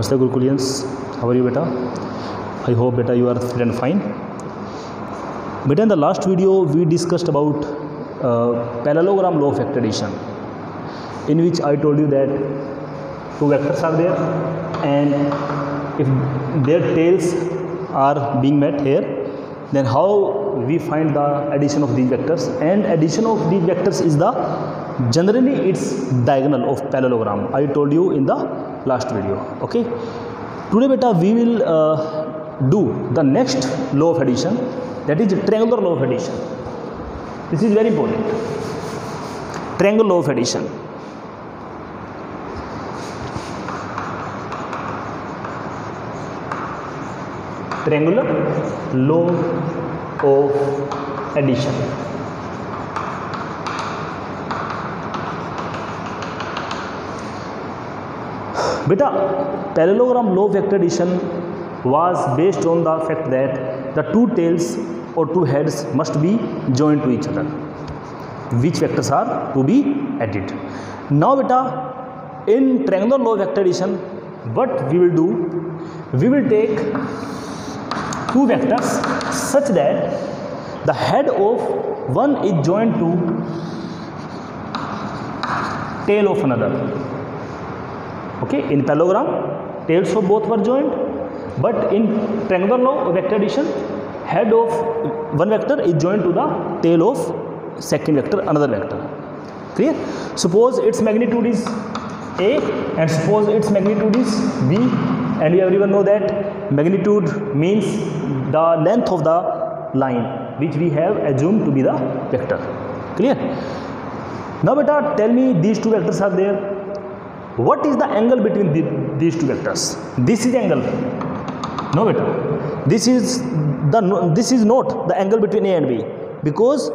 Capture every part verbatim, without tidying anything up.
नमस्ते गुरुकुलियंस, how are you बेटा? I hope बेटा you are fit and fine. बेटा in the last video we discussed about parallelogram law of vector addition, in which I told you that two vectors are there and if their tails are being met here, then how we find the addition of these vectors, and addition of these vectors is the generally its diagonal of parallelogram. I told you in the last video. Okay, today beta we will uh, do the next law of addition, that is triangular law of addition. This is very important, triangular law of addition. Triangular law of addition. Beta, parallelogram law of vector addition was based on the fact that the two tails or two heads must be joined to each other, which vectors are to be added. Now beta, in triangular law of vector addition, what we will do, we will take two vectors such that the head of one is joined to tail of another. Okay, in parallelogram tails of both were joined, but in triangular law of vector addition, head of one vector is joined to the tail of second vector, another vector. Clear? Suppose its magnitude is A and suppose its magnitude is B, and we everyone know that magnitude means the length of the line which we have assumed to be the vector. Clear? Now beta, tell me, these two vectors are there, what is the angle between the, these two vectors? This is angle. No beta, this is the this is not the angle between A and B, because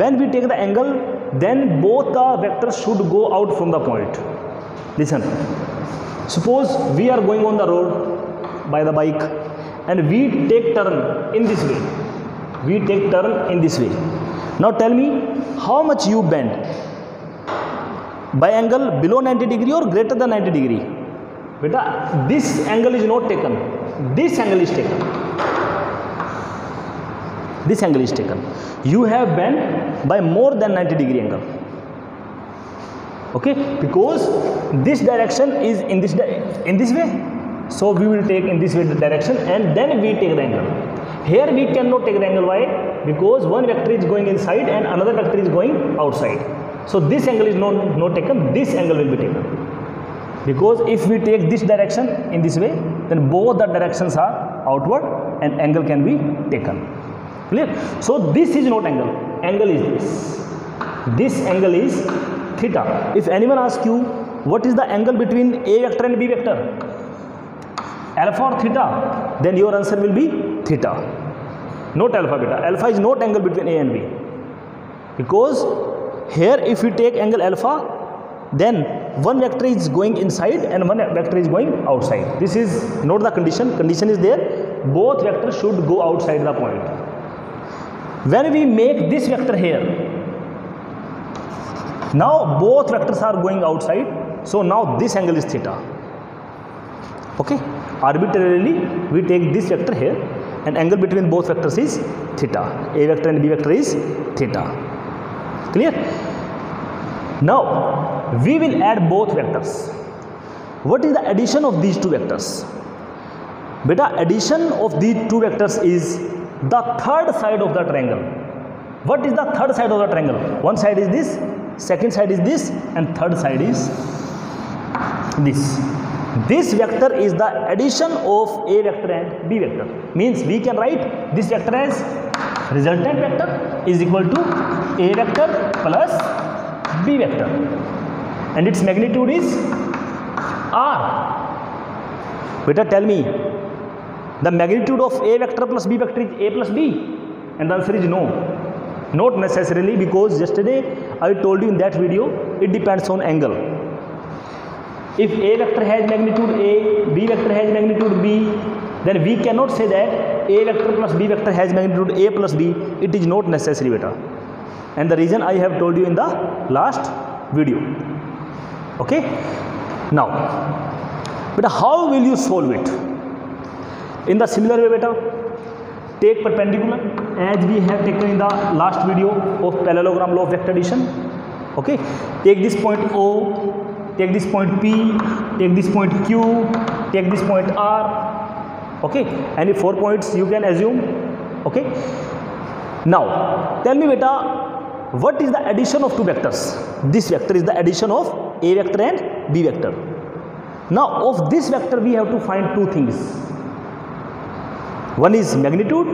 when we take the angle, then both the vectors should go out from the point. Listen, suppose we are going on the road by the bike and we take turn in this way, we take turn in this way. Now tell me, how much you bend by angle below ninety degree or greater than ninety degree? Beta, this angle is not taken, this angle is taken, this angle is taken. You have bent by more than ninety degree angle. Okay, because this direction is in this in this way, so we will take in this way the direction and then we take the angle. Here we cannot take the angle. Why? Because one vector is going inside and another vector is going outside, so this angle is not not taken, this angle will be taken, because if we take this direction in this way, then both the directions are outward and angle can be taken. Clear? So this is not angle, angle is this, this angle is theta. If anyone asks you what is the angle between A vector and B vector, alpha or theta, then your answer will be theta, not alpha beta. Alpha is not angle between A and B, because here if we take angle alpha, then one vector is going inside and one vector is going outside. This is not the condition. Condition is there, both vectors should go outside the point. When we make this vector here, now both vectors are going outside, so now this angle is theta. Okay, arbitrarily we take this vector here and angle between both vectors is theta. A vector and B vector is theta. Clear? Now we will add both vectors. What is the addition of these two vectors? Beta, addition of these two vectors is the third side of the triangle. What is the third side of the triangle? One side is this, second side is this, and third side is this. This vector is the addition of A vector and B vector. Means we can write this vector as resultant vector is equal to A vector plus B vector, and its magnitude is R. Beta, tell me, the magnitude of A vector plus B vector is A plus B, and the answer is no. Not necessarily, because yesterday I told you in that video it depends on angle. If A vector has magnitude A, B vector has magnitude B, then we cannot say that A vector plus B vector has magnitude A plus B. It is not necessary, beta, and the reason I have told you in the last video. Okay, now बेटा how will you solve it in the similar way बेटा take perpendicular as we have taken in the last video of parallelogram law of vector addition okay take this point O take this point P take this point Q take this point R okay any four points you can assume okay now tell me बेटा what is the addition of two vectors this vector is the addition of a vector and b vector now of this vector we have to find two things one is magnitude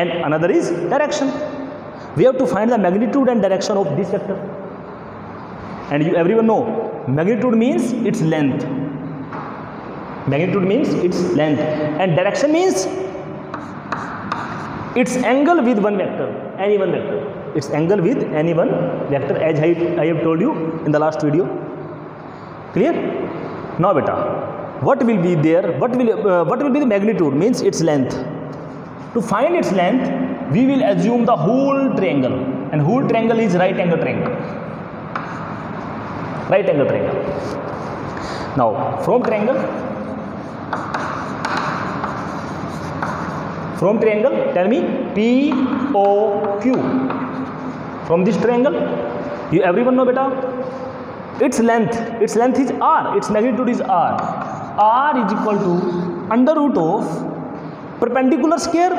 and another is direction we have to find the magnitude and direction of this vector and you everyone know magnitude means its length magnitude means its length and direction means its angle with one vector any one vector its angle with any one vector as I, I have told you in the last video clear now beta what will be there what will uh, what will be the magnitude means its length to find its length we will assume the whole triangle and whole triangle is right angle triangle right angle triangle now from triangle from triangle tell me P O Q from this triangle you everyone know beta its length its length is r its magnitude is r r is equal to under root of perpendicular square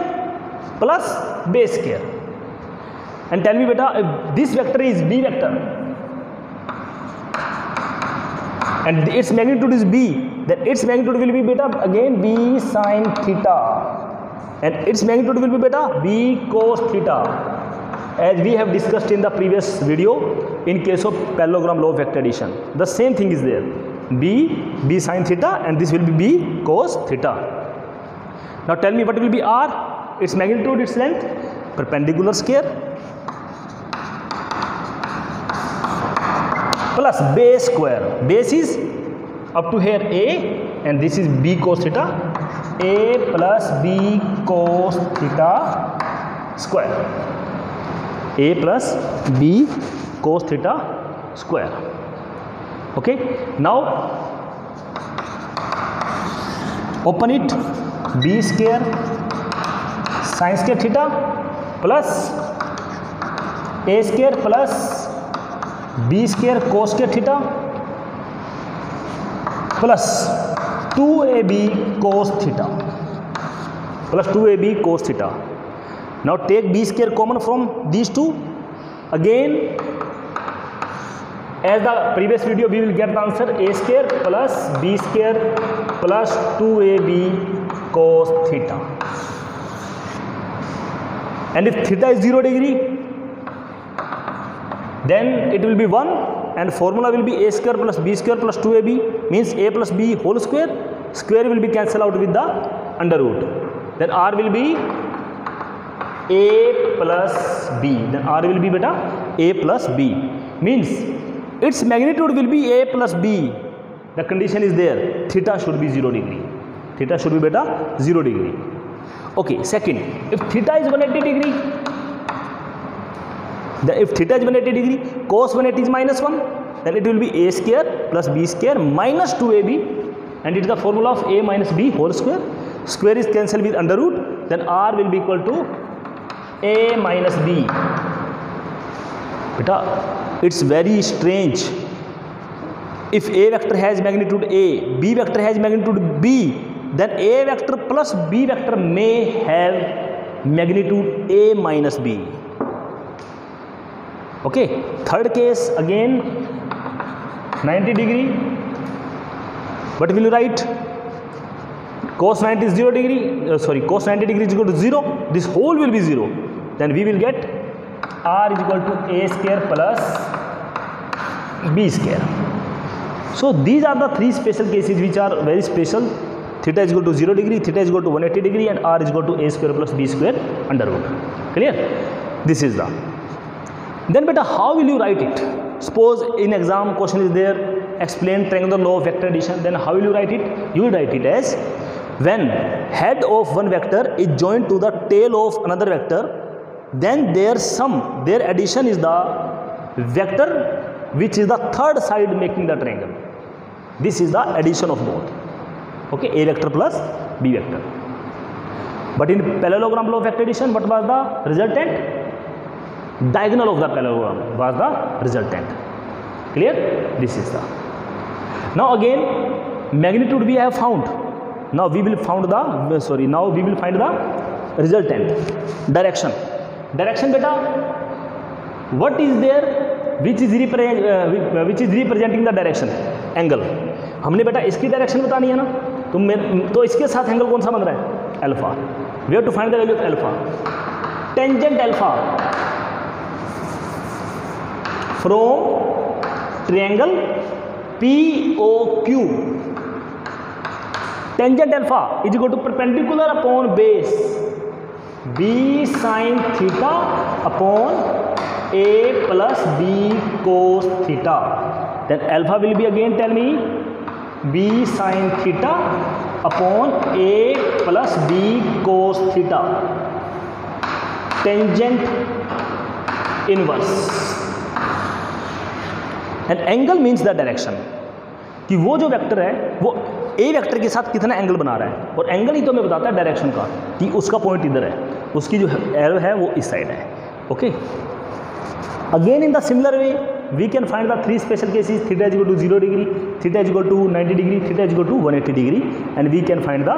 plus base square and tell me beta if this vector is b vector and its magnitude is b then its magnitude will be beta again b sin theta and its magnitude will be beta b cos theta as we have discussed in the previous video in case of parallelogram law of vector addition the same thing is there b b sin theta and this will be b cos theta now tell me what will be r its magnitude its length perpendicular square plus base square base is up to here a and this is b cos theta a plus b cos theta square a plus b cos theta square okay now open it b square sin square theta plus a square plus b square cos square theta plus two a b cos theta plus two a b cos theta now take b square common from these two again as the previous video we will get the answer a square plus b square plus two a b cos theta and if theta is zero degree then it will be one and formula will be a square plus b square plus two a b means a plus b whole square square will be cancel out with the under root then r will be a plus b then r will be beta a plus b means its magnitude will be a plus b the condition is there theta should be zero degree theta should be beta zero degree okay second if theta is one hundred eighty degree the if theta is one hundred eighty degree cos one hundred eighty is minus one then it will be a square plus b square minus two a b and it is the formula of a minus b whole square square is cancelled with under root then r will be equal to a minus b beta it's very strange if a vector has magnitude a b vector has magnitude b then a vector plus b vector may have magnitude a minus b okay third case again ninety degree what will you write cos ninety is zero degree uh, sorry cos ninety degree is equal to zero this whole will be zero then we will get r is equal to a square plus b square so these are the three special cases which are very special theta is equal to zero degree theta is equal to one hundred eighty degree and r is equal to a square plus b square under root clear this is the then beta how will you write it suppose in exam question is there explain triangular law of vector addition then how will you write it you will write it as when head of one vector is joined to the tail of another vector then their sum their addition is the vector which is the third side making the triangle this is the addition of both okay, A vector plus B vector. But in parallelogram of vector addition, what was the resultant? Diagonal of the parallelogram was the resultant. Clear? This is the. Now again, magnitude we have found. Now we will found the sorry. Now we will find the resultant. Direction. Direction, beta. What is there? Which is represent, uh, which is representing the direction? Angle. हमने बेटा इसकी direction बतानी है ना, तो मे तो इसके साथ एंगल कौन सा बन रहा है? Alpha. We have to find the value of alpha. Tangent alpha from triangle P O Q. Tangent alpha is equal to perpendicular upon base b sine theta upon a plus b cos theta. Then alpha will be again, tell me, b sin theta upon a plus b cos theta. Tangent inverse. And angle means the direction. कि वो जो vector है वो a vector के साथ कितना angle बना रहा है, और एंगल ही तो हमें बताता है डायरेक्शन का, कि उसका पॉइंट इधर है, उसकी जो एरो है वो इस साइड है. Okay, again in the similar way we can find the three special cases: theta is equal to zero degree, theta is equal to ninety degree, theta is equal to one hundred eighty degree, and we can find the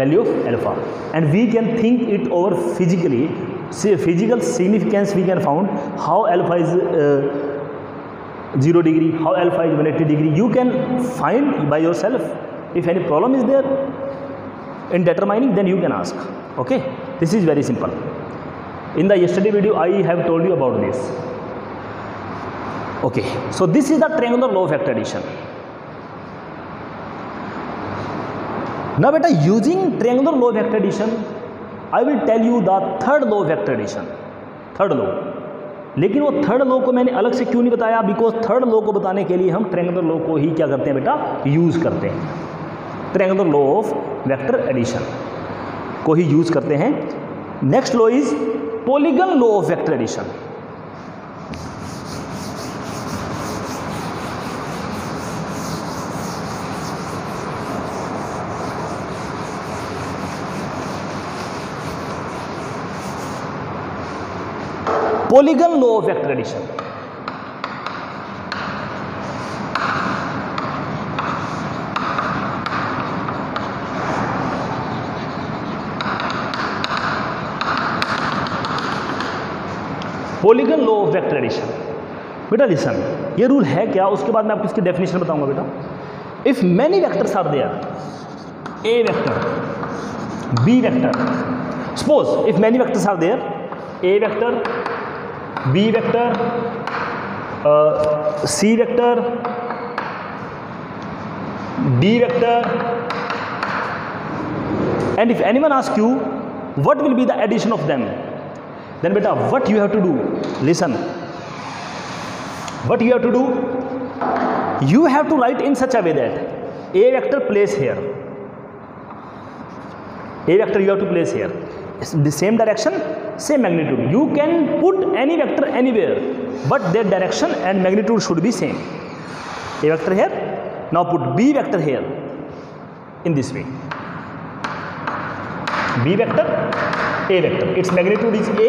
value of alpha. And we can think it over physically. See, physical significance we can find how alpha is uh, zero degree, how alpha is one hundred eighty degree. You can find by yourself. If any problem is there in determining, then you can ask. Okay, this is very simple. In the yesterday video, I have told you about this. Okay, so this is the triangular law of vector addition. Now, beta, using triangular law of vector addition, I will tell you the third law of vector addition. Third law. लेकिन वो third law को मैंने अलग से क्यों नहीं बताया? Because third law को बताने के लिए हम triangular law को ही क्या करते हैं बेटा? Use करते हैं. Triangular law of vector addition को ही use करते हैं. Next law is polygon law of vector addition. Polygon law of vector addition. Polygon law of vector addition. बेटा listen, ये रूल है क्या, उसके बाद मैं आपको इसकी डेफिनेशन बताऊंगा बेटा. If many vectors are there, A vector, B vector. Suppose if many vectors are there, A vector, B vector, uh, C vector, D vector, and if anyone asks you what will be the addition of them, then beta, what you have to do? Listen, what you have to do? You have to write in such a way that A vector place here, A vector you have to place here. It's the same direction, same magnitude. You can put any vector anywhere, but their direction and magnitude should be same. A vector here, now put B vector here, in this way. B vector, A vector. Its magnitude is A,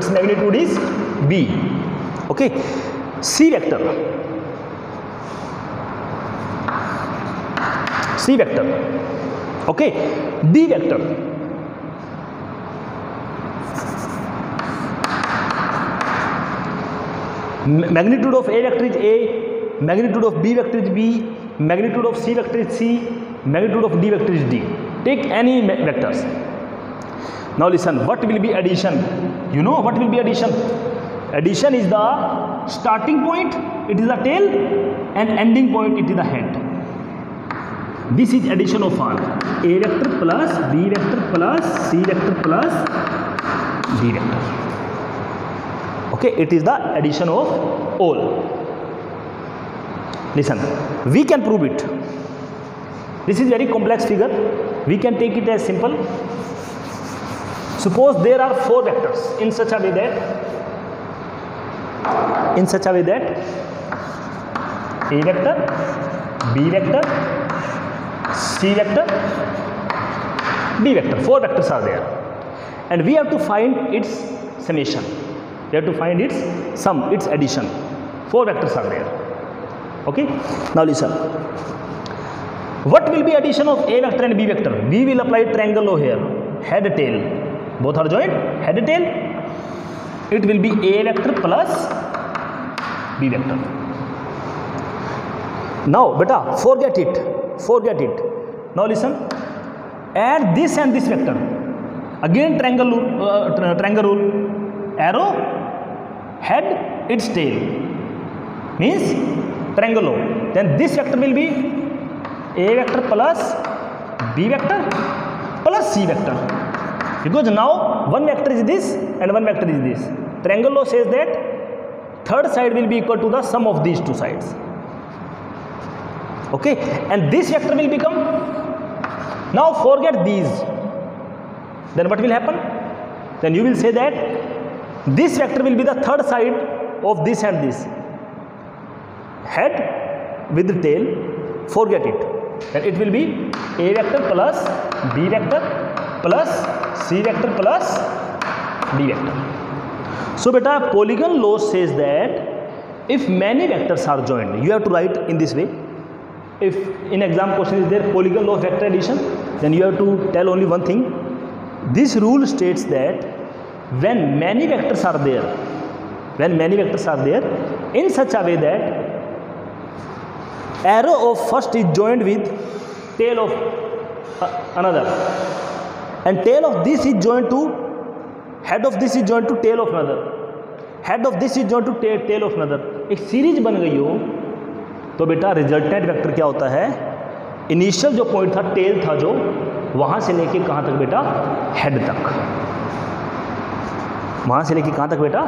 its magnitude is B. Okay. C vector. C vector. Okay. D vector. Magnitude of A vector is A, magnitude of B vector is B, magnitude of C vector is C, magnitude of D vector is D. Take any vectors. Now listen, what will be addition? You know what will be addition? Addition is the starting point, it is the tail, and ending point, it is the head. This is addition of all. A vector plus B vector plus C vector plus D vector. Okay, it is the addition of all. Listen, we can prove it. This is very complex figure. We can take it as simple. Suppose there are four vectors in such a way that in such a way that A vector, B vector, C c vector, d vector. Four vectors are there, and we have to find its summation. We have to find its sum, its addition. Four vectors are there. Okay. Now listen. What will be addition of a vector and b vector? We will apply triangle law here. Head tail. Both are joined. Head tail. It will be a vector plus b vector. Now, beta, forget it. Forget it. Now listen. Add this and this vector. Again triangle rule. Uh, triangle rule. Arrow. Head. Its tail. Means triangle law. Then this vector will be a vector plus b vector plus c vector, because now one vector is this and one vector is this. Triangle law says that third side will be equal to the sum of these two sides. Okay, and this vector will become, now forget these, then what will happen? Then you will say that this vector will be the third side of this and this, head with the tail, forget it. Then it will be a vector plus b vector plus c vector plus d vector. So beta, polygon law says that if many vectors are joined, you have to write in this way. If in exam question is there polygon law of vector addition, then you have to tell only one thing. This rule states that when many vectors are there, when many vectors are there in such a way that arrow of first is joined with tail of uh, another, and tail of this is joined to head of this is joined to tail of another, head of this is joined to tail tail of another, एक series बन गई हो, तो बेटा resultant vector क्या होता है? Initial जो पॉइंट था, टेल था, जो वहाँ से लेके कहाँ तक बेटा? हेड तक. वहाँ से लेके कहाँ तक बेटा?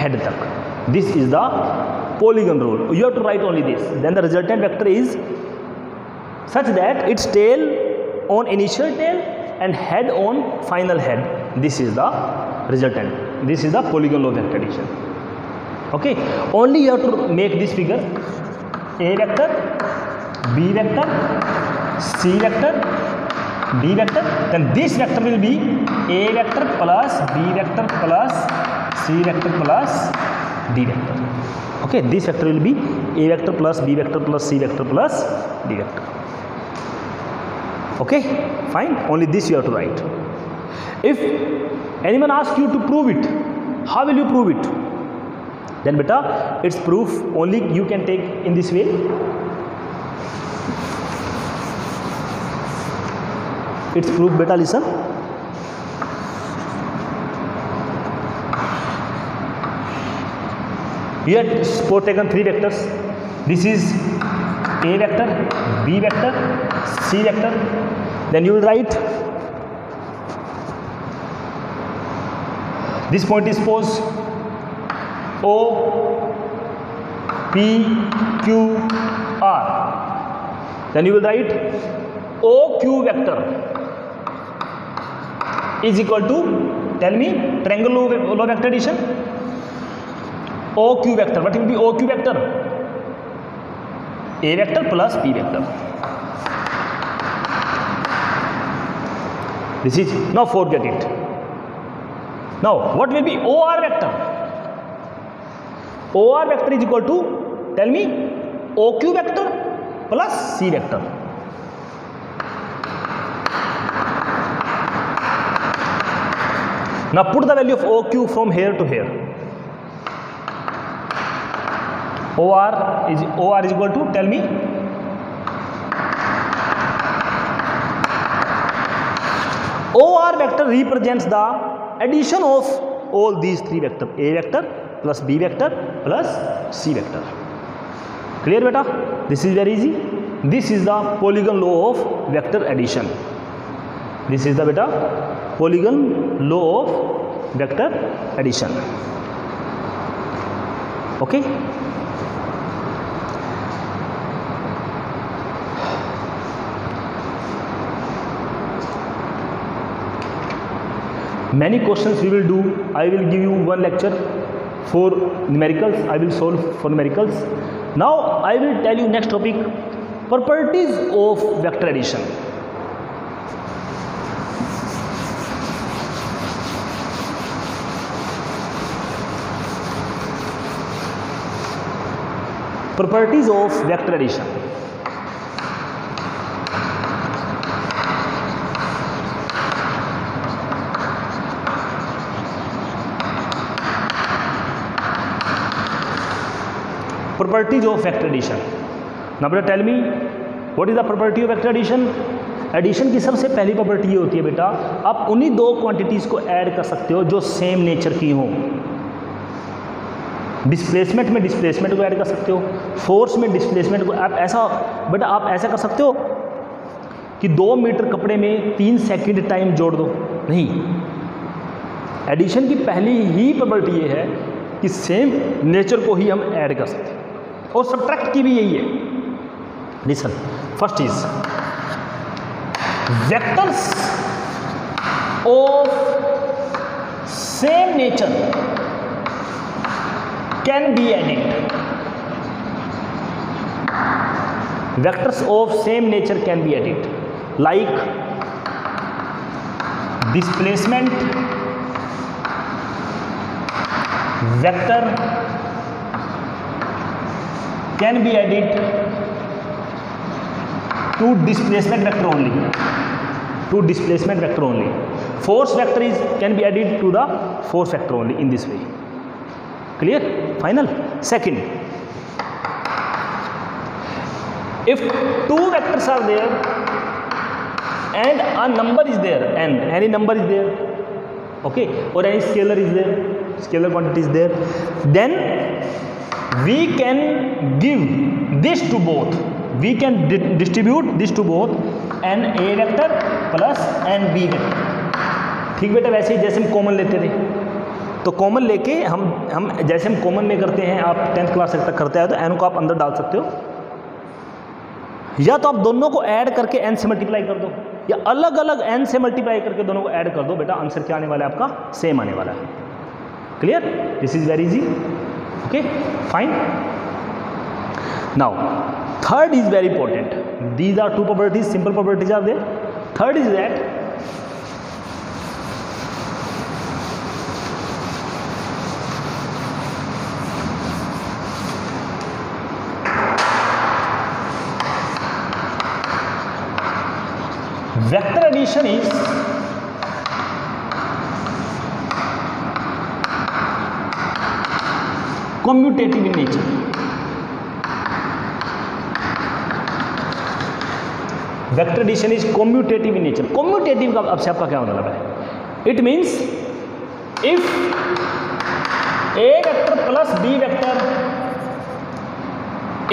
हेड तक. This is the polygon rule. You have to write only this. Then the resultant vector is such that its tail on initial tail and head on final head. This is the resultant. This is the polygon law vector addition. Okay. Only you have to make this figure: a vector, b vector, c vector, d vector. Then this vector will be a vector plus b vector plus c vector plus d vector. Okay, this vector will be a vector plus b vector plus c vector plus d vector. Okay, fine. Only this you have to write. If anyone asks you to prove it, how will you prove it? Then beta, its proof only you can take in this way. Its proof, beta, listen. Here suppose taken three vectors. This is a vector, b vector, c vector. Then you will write. This point is suppose O, P, Q, R. Then you will write O Q vector is equal to, tell me, triangle law vector addition. O Q vector. What will be O Q vector? A vector plus P vector. This is, now forget it. Now what will be O R vector? O R vector is equal to, tell me, O Q vector plus C vector. Now put the value of O Q from here to here. O R is O R is equal to, tell me, O R vector represents the addition of all these three vectors, A vector plus B vector plus C vector. Clear beta? This is very easy. This is the polygon law of vector addition. This is the beta polygon law of vector addition. Okay. Many questions we will do. I will give you one lecture for numericals. I will solve for numericals. Now I will tell you next topic, properties of vector addition. Properties of vector addition. Properties of vector addition. Now बेटा tell me, what is the property of vector addition? Addition की सबसे पहली property ये होती है बेटा, आप उन्हीं दो क्वांटिटीज को ऐड कर सकते हो जो सेम नेचर की हो। डिस्प्लेसमेंट में डिस्प्लेसमेंट को ऐड कर सकते हो, फोर्स में डिस्प्लेसमेंट को। आप ऐसा बेटा आप ऐसा कर सकते हो कि दो मीटर कपड़े में तीन सेकेंड टाइम जोड़ दो, नहीं। एडिशन की पहली ही प्रॉपर्टी ये है कि सेम नेचर को ही हम ऐड कर सकते हैं, और सब्ट्रैक्ट की भी यही है। Listen, first is vectors of same nature can be added. Vectors of same nature can be added like displacement vector can be added to displacement vector only, to displacement vector only. Force vector is can be added to the force vector only in this way. Clear? Final. Second, if two vectors are there and a number is there, n, any number is there, okay, or any scalar is there, scalar quantity is there, then we can give this to both, we can di distribute this to both n a vector plus n b vector. ठीक बेटा, वैसे ही जैसे हम common लेते थे, तो common लेके हम हम जैसे हम कॉमन में करते हैं, आप टेंथ क्लास तक करते हैं, तो n को आप अंदर डाल सकते हो, या तो आप दोनों को ऐड करके n से मल्टीप्लाई कर दो, या अलग अलग n से मल्टीप्लाई करके दोनों को ऐड कर दो। बेटा आंसर क्या आने वाला है आपका? सेम आने वाला है। Clear? This is very easy. Okay, fine. Now, third is very important. These are two properties, simple properties are there. Third is that vector addition is commutative in nature. Vector addition is commutative in nature. Commutative का आपसे आपका क्या मतलब है? It means if a vector plus b vector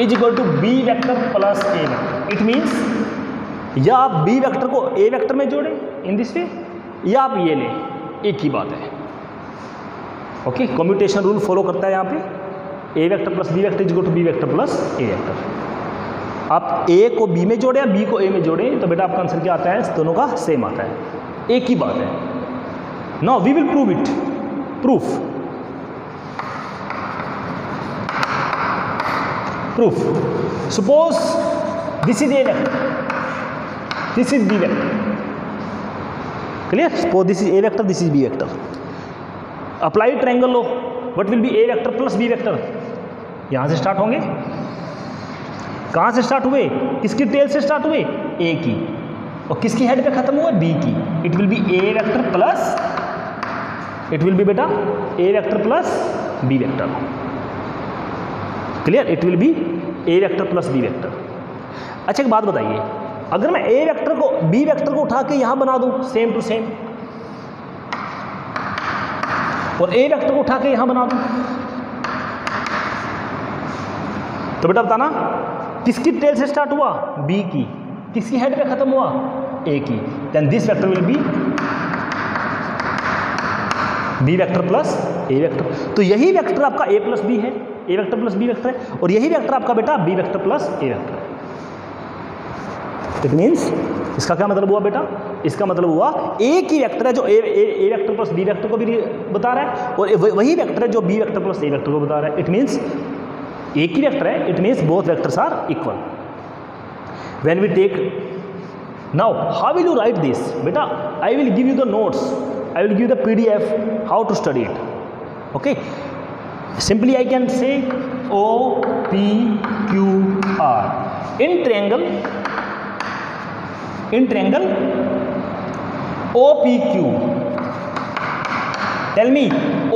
is equal to b vector plus a vector. It means या आप b vector को a vector में जोड़ें in this way, या आप ये लें, एक ही बात है। ओके, कम्यूटेशन रूल फॉलो करता है यहाँ पे, ए vector plus B vector is equal to B vector plus A vector. आप ए को बी में जोड़ें, बी को ए में जोड़ें, तो बेटा आपका आंसर क्या आता है? दोनों का सेम आता है, एक ही बात है। Now we will prove it. Proof proof suppose this is A vector, this is B vector. Clear? Suppose this is A vector, this is B vector. Apply triangle low, what will be A vector plus B vector. यहाँ से start होंगे, कहाँ से start हुए? किसकी tell से start हुए? ए की। और किसकी हेड पे खत्म हुआ? बी की। It will be A vector plus, it will be बेटा ए vector plus B vector. Clear? It will be A vector plus B vector. अच्छा एक बात बताइए, अगर मैं ए वेक्टर को बी वेक्टर को उठा के यहाँ बना दूँ सेम टू सेम, और ए वेक्टर को उठा के यहां बना दूं, तो बेटा बताना किसकी टेल से स्टार्ट हुआ? बी की। किसकी हेड पे खत्म हुआ? ए की। Then this vector will be B vector plus A vector. तो यही वेक्टर आपका ए प्लस बी है, ए वेक्टर प्लस बी वेक्टर है, और यही वेक्टर आपका बेटा बी वेक्टर प्लस ए वेक्टर है। इट मीन्स इसका क्या मतलब हुआ बेटा? इसका मतलब हुआ एक ही वेक्टर है जो a a vector plus B vector को भी बता रहा है, और वही वेक्टर है जो बी वेक्टर प्लस ए वेक्टर को बता रहा है। इट मींस एक ही वेक्टर है, it means both vectors are equal. When we take, now how will you write this? बेटा I will give you the notes, I will give the PDF how to study it. Okay, Simply I can say O P Q R. In triangle, in triangle O P Q. Tell me,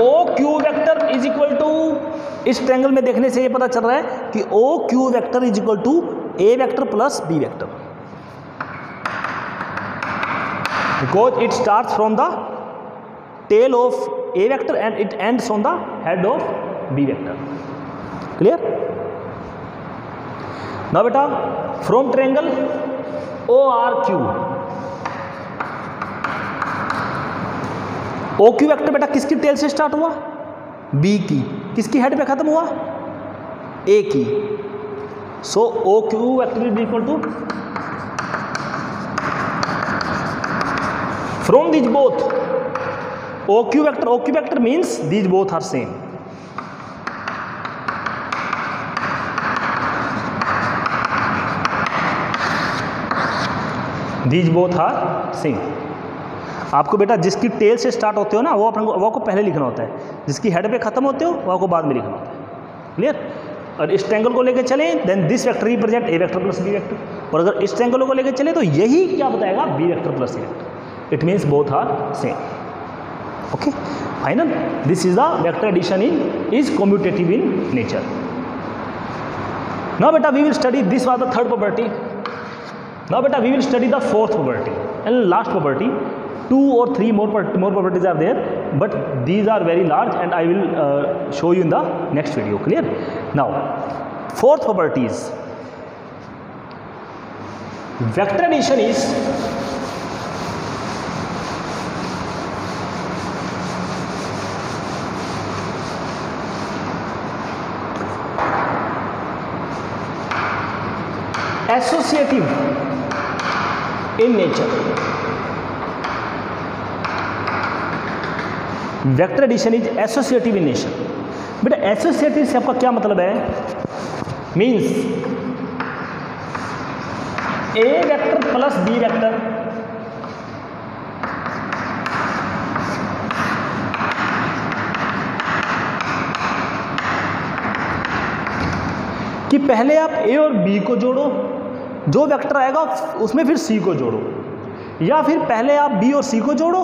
O Q vector is equal to, इस triangle में देखने से ये पता चल रहा है कि O Q vector is equal to A vector plus B vector. Because it starts from the tail of A vector and it ends on the head of B vector. Clear? Now beta, from triangle O R Q, O Q vector बेटा किसकी tell से start हुआ? B की. किसकी head पे खत्म हुआ? A की. So O Q vector is equal to, from these both O Q vector, O Q vector means these both are same. These both are same. आपको बेटा जिसकी टेल से स्टार्ट होते हो ना वो अपन वो को पहले लिखना होता है, जिसकी हेड पे खत्म होते हो वो को बाद में लिखना होता है. क्लियर? और इस ट्रायंगल को लेकर चले, then this vector represent A vector plus B vector, और अगर इस ट्रायंगल को लेकर चले तो यही क्या बताएगा? B vector plus A vector. It means both are same. Okay final, this is the vector addition in is commutative in nature. Now बेटा we will study, this was the third property. Now beta, we will study the fourth property and last property. Two or three more more properties are there, but these are very large and I will uh, show you in the next video. Clear? Now, fourth property is vector addition is associative in nature. Vector addition is associative in nature. बेटा associative से आपका क्या मतलब है? Means A vector plus B vector कि पहले आप A और B को जोड़ो, जो वेक्टर आएगा उसमें फिर C को जोड़ो, या फिर पहले आप B और C को जोड़ो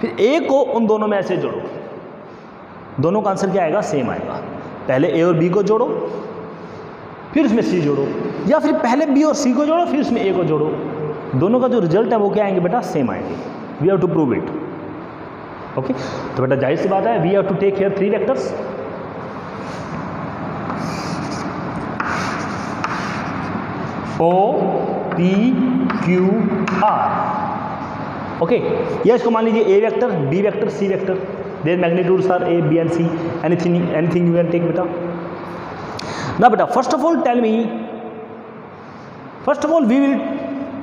फिर A को उन दोनों में ऐसे जोड़ो. दोनों का आंसर क्या आएगा? सेम आएगा. पहले A और B को जोड़ो फिर उसमें C जोड़ो, या फिर पहले B और C को जोड़ो फिर उसमें A को जोड़ो. दोनों का जो रिजल्ट है वो क्या आएंगे बेटा? सेम आएंगे. We have to prove it. Okay, तो बेटा जाहिर सी बात है, we have to take here three vectors. O P Q R. Okay, या इसको मान लीजिए A vector, B vector, C vector. Their magnitudes are A, B and C. Anything anything you can take बेटा. ना बेटा, first of all tell me, first of all we will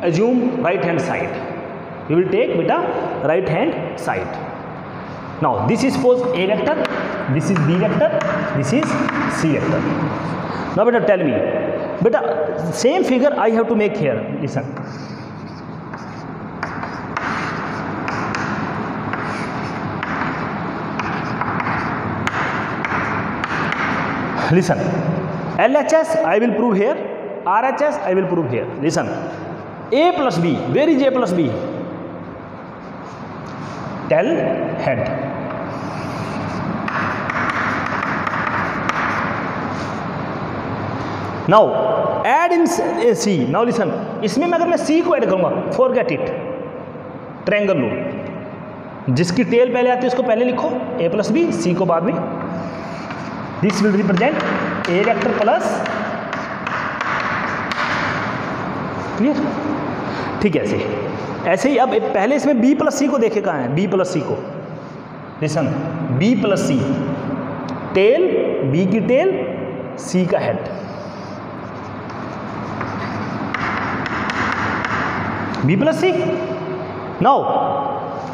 assume right hand side. We will take बेटा right hand side. Now this is suppose A vector, this is B vector, this is C vector. Now बेटा tell me, बेटा same figure I have to make here. Listen, listen, L H S I will prove here, R H S I will prove here. Listen, A plus B, where is A plus B? Tail head. Now add in C. Now listen, इसमें मैं अगर मैं C को add करूंगा, forget it triangle rule. जिसकी tail पहले आती है उसको पहले लिखो, ए प्लस बी, सी को बाद में. This will represent A vector plus. Clear? ठीक है, ऐसे ऐसे ही. अब पहले इसमें बी प्लस सी को देखे, कहाँ है बी प्लस सी को? Listen, b plus c, tail b की टेल, सी का head. B plus C. Now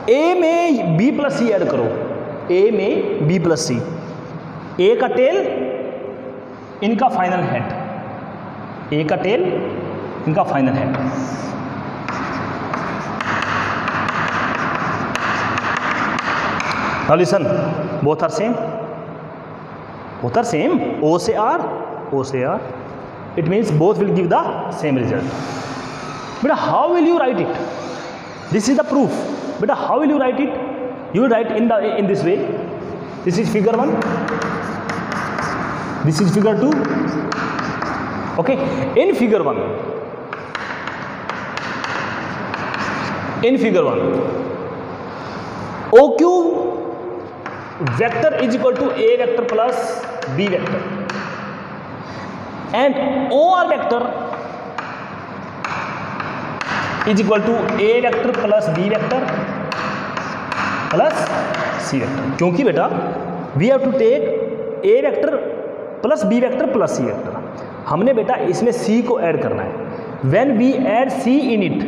a में बी प्लस सी ऐड करो, ए में बी प्लस सी, ए का टेल, इनका फाइनल हेड, ए का टेल, इनका final head. Now listen, both are same. both are same, O से R, O से R. It means both will give the same result. But how will you write it? This is the proof. But how will you write it? You will write in the in this way. This is figure one. This is figure two. Okay. In figure one. In figure one. O Q vector is equal to A vector plus B vector, and O R vector is equal to A vector plus B vector plus C vector. क्योंकि बेटा we have to take A vector plus B vector plus C vector. हमने बेटा इसमें C को add करना है. When we add C in it,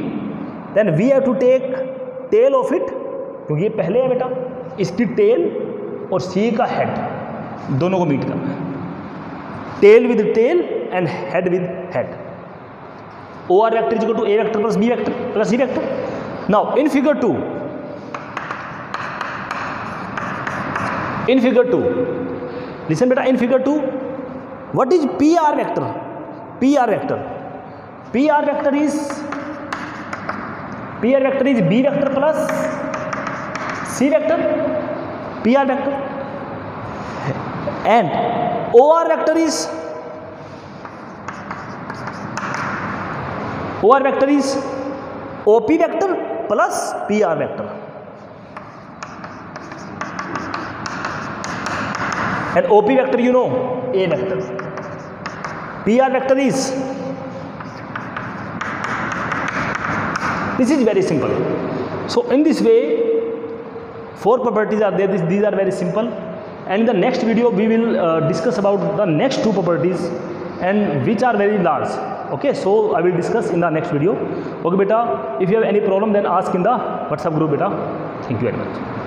then we have to take tail of it. क्योंकि ये पहले है बेटा, इसकी tail और C का हेड दोनों को मीट करना है. Tail with tail and head with head. O R vector is equal to A vector plus B vector plus C vector. Now in figure two, in figure two listen बेटा, in figure two what is P R vector? P R vector P R vector is P R vector is B vector plus C vector. P R vector and O R vector is O R vector is O P vector plus P R vector, and O P vector you know A vector. P R vector is, this is very simple. So in this way four properties are there. These are very simple, and in the next video we will uh, discuss about the next two properties, and which are very large. Okay, so I will discuss in the next video. Okay beta, if you have any problem then ask in the WhatsApp group beta. Thank you very much.